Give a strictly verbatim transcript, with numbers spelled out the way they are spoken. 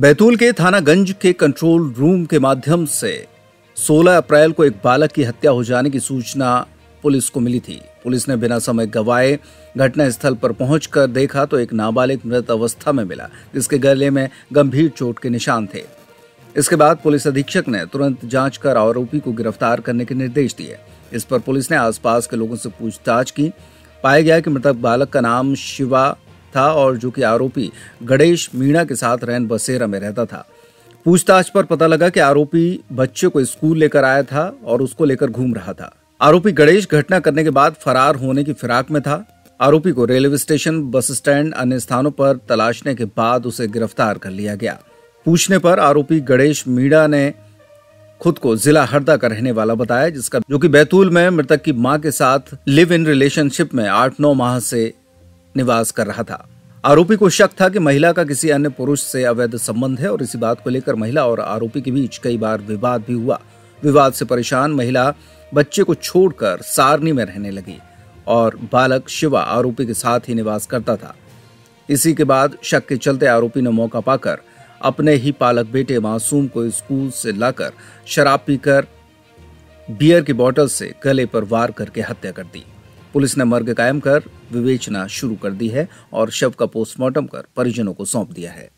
बैतूल के थानागंज के control room के माध्यम से सोलह अप्रैल को एक बालक की हत्या हो जाने की सूचना पुलिस को मिली थी। पुलिस ने बिना समय गवाए घटनास्थल पर पहुंचकर देखा तो एक नाबालिग मृत अवस्था में मिला, जिसके गले में गंभीर चोट के निशान थे। इसके बाद पुलिस अधीक्षक ने तुरंत जांच कर आरोपी को गिरफ्तार करने के निर्देश दिए। इस पर पुलिस ने आसपास के लोगों से पूछताछ की। पाया गया कि मृतक बालक का नाम शिवा था और जो कि आरोपी गणेश मीणा के साथ रैन बसेरा में रहता था। पूछताछ पर पता लगा कि आरोपी बच्चे को स्कूल लेकर आया था और उसको लेकर घूम रहा था। आरोपी गणेश घटना करने के बाद फरार होने की फिराक में था। आरोपी को रेलवे स्टेशन, बस स्टैंड, अन्य स्थानों पर तलाशने के बाद उसे गिरफ्तार कर लिया गया। पूछने पर आरोपी गणेश मीणा ने खुद को जिला हरदा का रहने वाला बताया, जिसका जो कि बैतूल में मृतक की मां के साथ लिव इन रिलेशनशिप में आठ नौ माह से निवास कर रहा था। आरोपी को शक था कि महिला का किसी अन्य पुरुष से अवैध संबंध है और इसी बात को लेकर महिला और आरोपी के बीच कई बार विवाद भी हुआ। विवाद से परेशान महिला बच्चे को छोड़कर सारनी में रहने लगी और बालक शिवा आरोपी के साथ ही निवास करता था। इसी के बाद शक के चलते आरोपी ने मौका पाकर अपने ही पालक बेटे मासूम को स्कूल से लाकर शराब पीकर बियर की बोतल से गले पर वार करके हत्या कर दी। पुलिस ने मर्ग कायम कर विवेचना शुरू कर दी है और शव का पोस्टमार्टम कर परिजनों को सौंप दिया है।